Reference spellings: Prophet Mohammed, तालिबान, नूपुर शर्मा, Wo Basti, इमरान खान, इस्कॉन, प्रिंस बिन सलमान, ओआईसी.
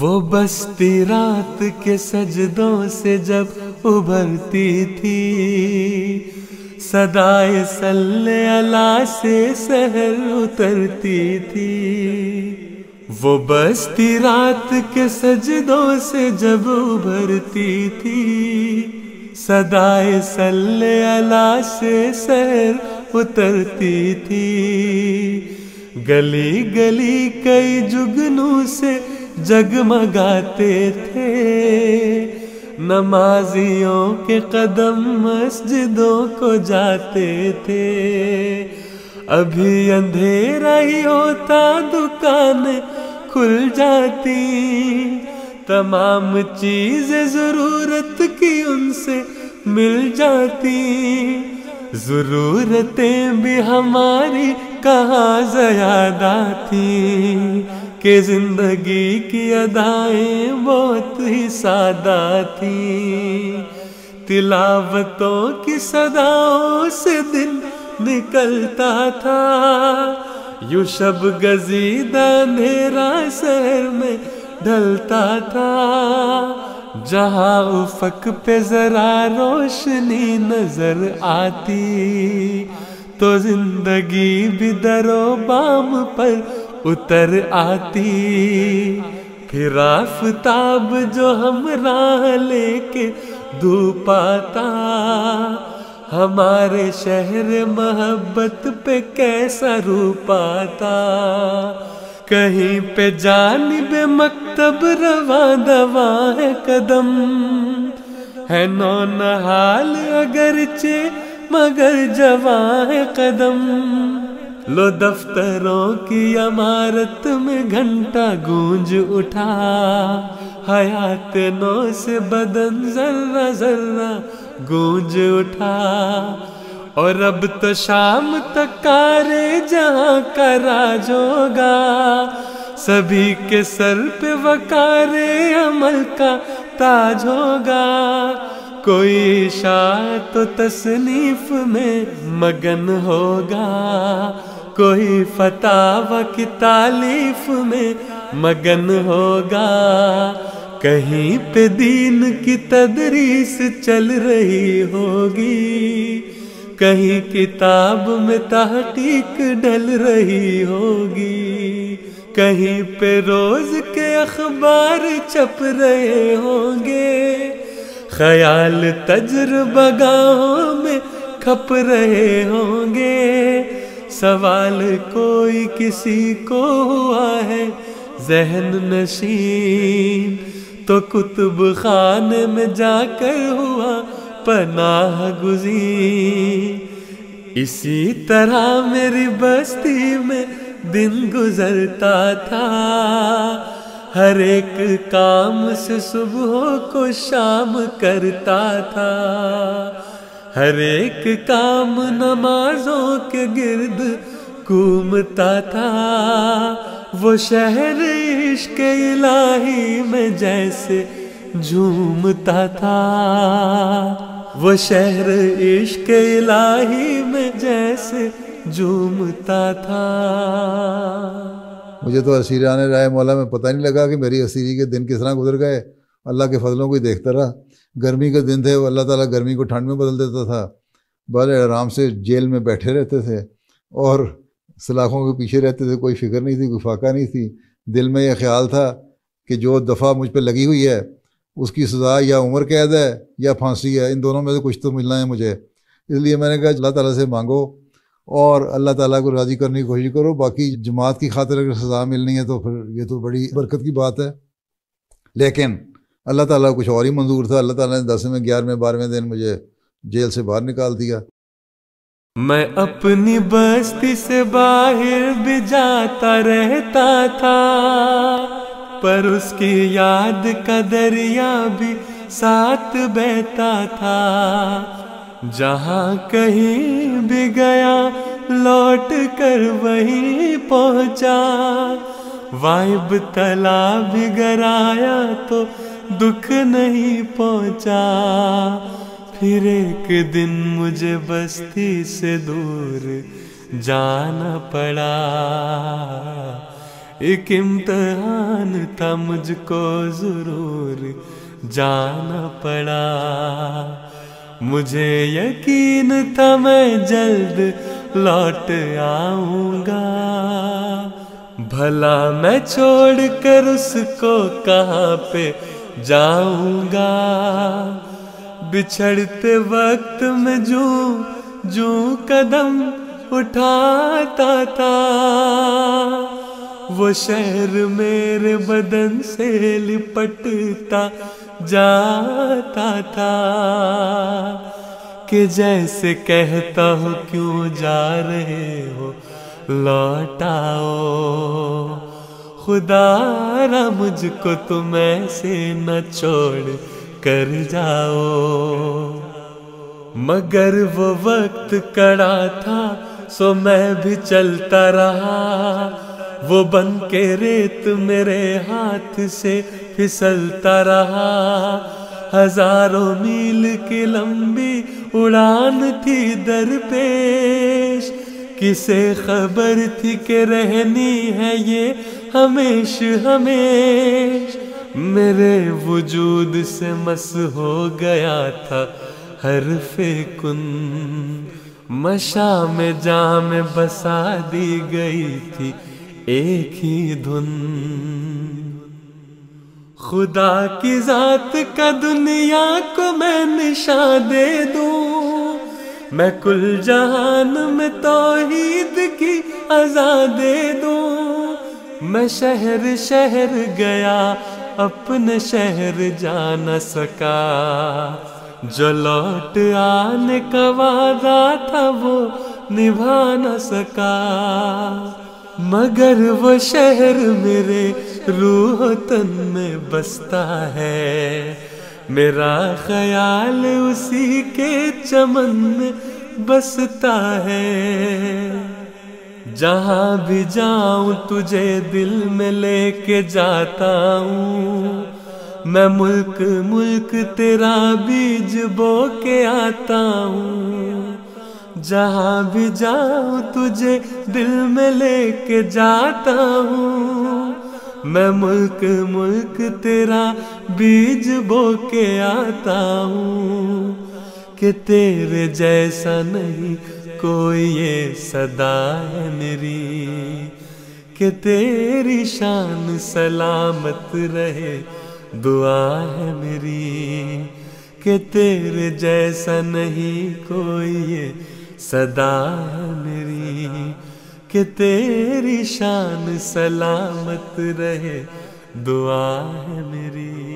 वो बस्ती रात के सजदों से जब उभरती थी, सदाए सल्ले अला से सहर उतरती थी। वो बस्ती रात के सजदों से जब उभरती थी, सदाए सल्ले अला से सहर उतरती थी। गली गली कई जुगनू से जगमगाते थे, नमाजियों के कदम मस्जिदों को जाते थे। अभी अंधेरा ही होता, दुकानें खुल जाती, तमाम चीजें ज़रूरत की उनसे मिल जाती। ज़रूरतें भी हमारी कहाँ ज़्यादा थीं कि जिंदगी की अदाएं बहुत ही सादा थीं। तिलावतों की सदाओं से दिन निकलता था, यूं शब गजीदा अंधेरा शहर में ढलता था। जहाँ उफक पे जरा रोशनी नजर आती, तो जिंदगी भी दरो बाम पर उतर आती। फिर आफताब जो हम राह लेके धूप आता, हमारे शहर मोहब्बत पे कैसा रूप आता। कहीं पे जानिब मकतब रवा दवा है कदम, है नौनहाल अगरचे मगर जवा है कदम। लो दफ्तरों की इमारत में घंटा गूंज उठा, हयात नौ से बदन जर्रा जर्रा गूंज उठा। और अब तो शाम तक कारे जहाँ का राज होगा, सभी के सर पे वकारे अमल का ताज होगा। कोई इशारा तो तसनीफ में मगन होगा, कोई फतावा की तालीफ में मगन होगा। कहीं पे दीन की तदरीस चल रही होगी, कहीं किताब में तहकीक ढल रही होगी, कहीं पे रोज के अखबार छप रहे होंगे। ख्याल तजुर्बा गाहों में खप रहे होंगे, सवाल कोई किसी को हुआ है जहन नशीन, तो कुतुब खाने में जाकर हुआ पनाह गुज़ीन। इसी तरह मेरी बस्ती में दिन गुजरता था, हर एक काम से सुबह को शाम करता था। हर एक काम नमाजों के गिर्द घूमता था। वो शहर इश्क़ इलाही में जैसे झूमता था, वो शहर इश्क़ इलाही में जैसे झूमता था। मुझे तो असीराने राय मौला में पता नहीं लगा कि मेरी असीरी के दिन किस तरह गुजर गए। अल्लाह के फजलों को ही देखता रहा। गर्मी के दिन थे, वो अल्लाह ताला गर्मी को ठंड में बदल देता था। बड़े आराम से जेल में बैठे रहते थे और सलाखों के पीछे रहते थे। कोई फिक्र नहीं थी, कोई फाका नहीं थी। दिल में यह ख्याल था कि जो दफ़ा मुझ पर लगी हुई है उसकी सज़ा या उम्र कैद है या फांसी है, इन दोनों में से कुछ तो मिलना है मुझे। इसलिए मैंने कहा अल्लाह ताला से मांगो और अल्लाह ताला को राज़ी करने की कोशिश करो। बाकी जमात की खातिर अगर सज़ा मिलनी है तो फिर ये तो बड़ी बरकत की बात है। लेकिन अल्लाह ताला को कुछ और ही मंजूर था। अल्लाह ताला ने 10वें 11वें 12वें दिन मुझे जेल से बाहर निकाल दिया। मैं अपनी बस्ती से बाहर भी जाता रहता था, पर उसकी याद का दरिया भी साथ बहता था। जहाँ कहीं भी गया लौट कर वहीं पहुँचा, वाइब तला भी गराया तो दुख नहीं पहुँचा। फिर एक दिन मुझे बस्ती से दूर जाना पड़ा, एक इम्तहान था मुझको जरूर जाना पड़ा। मुझे यकीन था मैं जल्द लौट आऊंगा, भला मैं छोड़कर उसको कहाँ पे जाऊंगा। बिछड़ते वक्त में जो जो कदम उठाता था, वो शहर मेरे बदन से लिपटता जाता था। कि जैसे कहता हो क्यों जा रहे हो लौटाओ, खुदा ना मुझको तुम ऐसे न छोड़ कर जाओ। मगर वो वक्त कड़ा था, सो मैं भी चलता रहा। वो बन के रेत मेरे हाथ से फिसलता रहा। हजारों मील की लंबी उड़ान थी दरपेश, किसे खबर थी कि रहनी है ये हमेश हमेश। मेरे वजूद से मस हो गया था हर्फे कुन, मशा में जाम बसा दी गई थी एक ही धुन। खुदा की जात का दुनिया को मैं निशा दे दूं, मैं कुल जहान में तौहीद की अजा दे दूं। मैं शहर शहर गया, अपने शहर जा न सका। जो लौट आने का वादा था वो निभा न सका। मगर वो शहर मेरे रूह तन में बसता है, मेरा ख्याल उसी के चमन में बसता है। जहाँ भी जाऊँ तुझे दिल में लेके जाता हूँ, मैं मुल्क मुल्क तेरा बीज बो के आता हूँ। जहाँ भी जाऊँ तुझे दिल में लेके जाता हूँ, मैं मुल्क मुल्क तेरा बीज बो के आता हूँ। कि तेरे जैसा नहीं कोई ये सदा है मेरी, कि तेरी शान सलामत रहे दुआ है मेरी। कि तेरे जैसा नहीं कोई ये सदा है मेरी, कि तेरी शान सलामत रहे दुआ है मेरी।